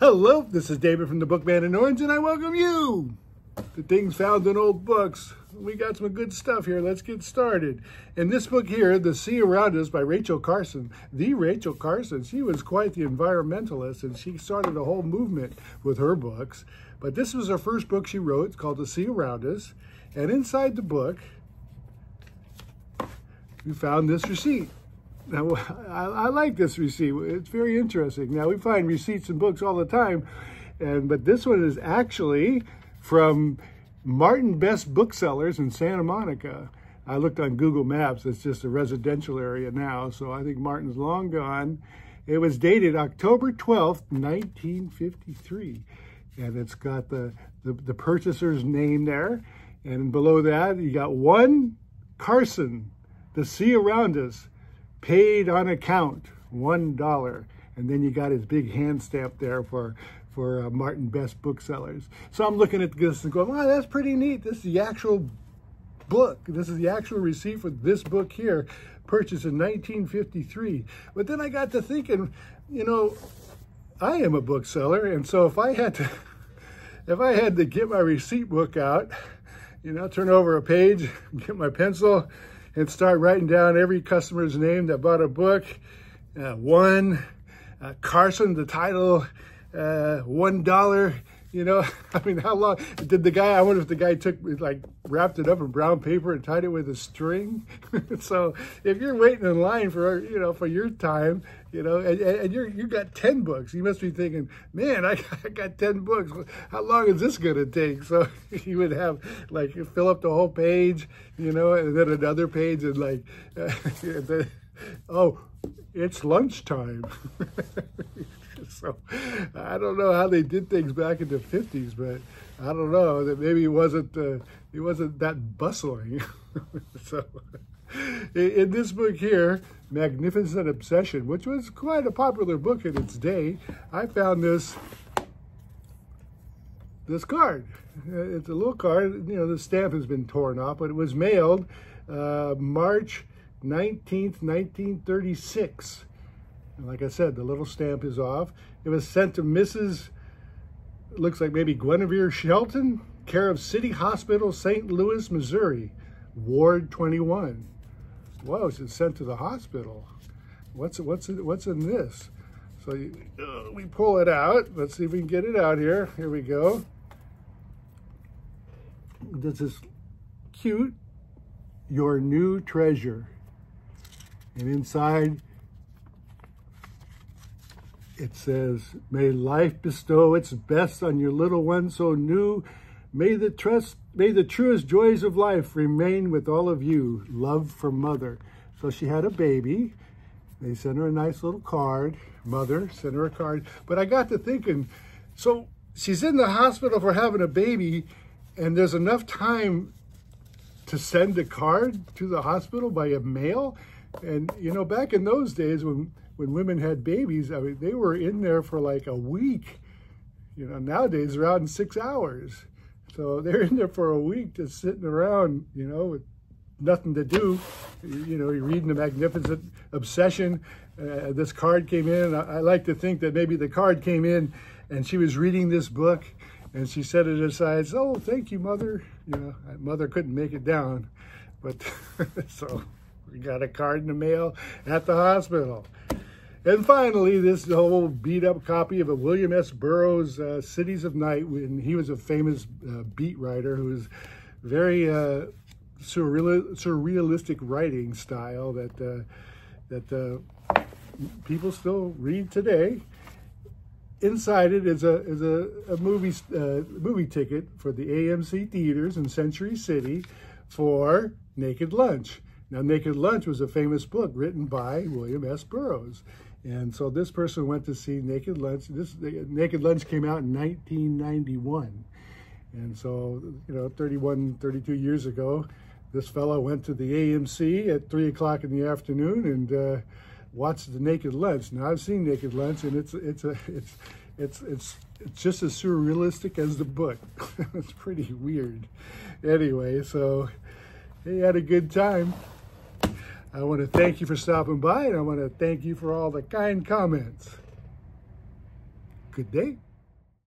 Hello, this is David from the Bookman in Orange, and I welcome you to Things Found in Old Books. We got some good stuff here. Let's get started. And this book here, The Sea Around Us by Rachel Carson. The Rachel Carson, she was quite the environmentalist, and she started a whole movement with her books. But this was her first book she wrote. It's called The Sea Around Us. And inside the book, we found this receipt. Now, I like this receipt. It's very interesting. Now, we find receipts in books all the time, but this one is actually from Martin Best Booksellers in Santa Monica. I looked on Google Maps. It's just a residential area now, so I think Martin's long gone. It was dated October 12th, 1953, and it's got the purchaser's name there, and below that, you got one Carson, The Sea Around Us, paid on account, $1. And then you got his big hand stamp there for Martin Best Booksellers. So I'm looking at this and going, wow, that's pretty neat. This is the actual book. This is the actual receipt for this book here, purchased in 1953. But then I got to thinking, you know, I am a bookseller. And so if I had to, get my receipt book out, you know, turn over a page, get my pencil, and start writing down every customer's name that bought a book. Carson, the title, $1, you know? I mean, how long did the guy, I wonder if the guy took, like, wrapped it up in brown paper and tied it with a string. So if you're waiting in line for, you know, for your time, you know, and you got 10 books, you must be thinking, man, I got 10 books. How long is this going to take? So you would have, like, you fill up the whole page, you know, and then another page and, like, and then, oh, it's lunchtime. So I don't know how they did things back in the 50s, but I don't know that maybe it wasn't that bustling. So in this book here, Magnificent Obsession, which was quite a popular book in its day, I found this card. It's a little card. You know, the stamp has been torn off, but it was mailed March 19th, 1936. And like I said, the little stamp is off. It was sent to Mrs., looks like maybe Guinevere Shelton, care of City Hospital, St. Louis, Missouri, Ward 21. Whoa, it's sent to the hospital. What's in this? So we pull it out. Let's see if we can get it out here. Here we go. This is cute. Your new treasure. And inside, it says, may life bestow its best on your little one so new. May the truest joys of life remain with all of you. Love from mother. So she had a baby. They sent her a nice little card. Mother sent her a card. But I got to thinking, so she's in the hospital for having a baby, and there's enough time to send a card to the hospital by a mail? And, you know, back in those days when women had babies, I mean, they were in there for like a week. You know, nowadays they're out in 6 hours. So they're in there for a week just sitting around, you know, with nothing to do. You know, you're reading The Magnificent Obsession. This card came in. I like to think that maybe the card came in and she was reading this book and she set it aside. Oh, thank you, Mother. You know, Mother couldn't make it down. But so we got a card in the mail at the hospital. And finally, this whole beat-up copy of a William S. Burroughs, Cities of Night, when he was a famous beat writer who was very surrealistic writing style that people still read today. Inside it is a movie ticket for the AMC theaters in Century City for Naked Lunch. Now, Naked Lunch was a famous book written by William S. Burroughs. And so this person went to see Naked Lunch. Naked Lunch came out in 1991. And so, you know, 32 years ago, this fellow went to the AMC at 3 o'clock in the afternoon and watched the Naked Lunch. Now, I've seen Naked Lunch, and it's just as surrealistic as the book. It's pretty weird. Anyway, so he had a good time. I want to thank you for stopping by, and I want to thank you for all the kind comments. Good day.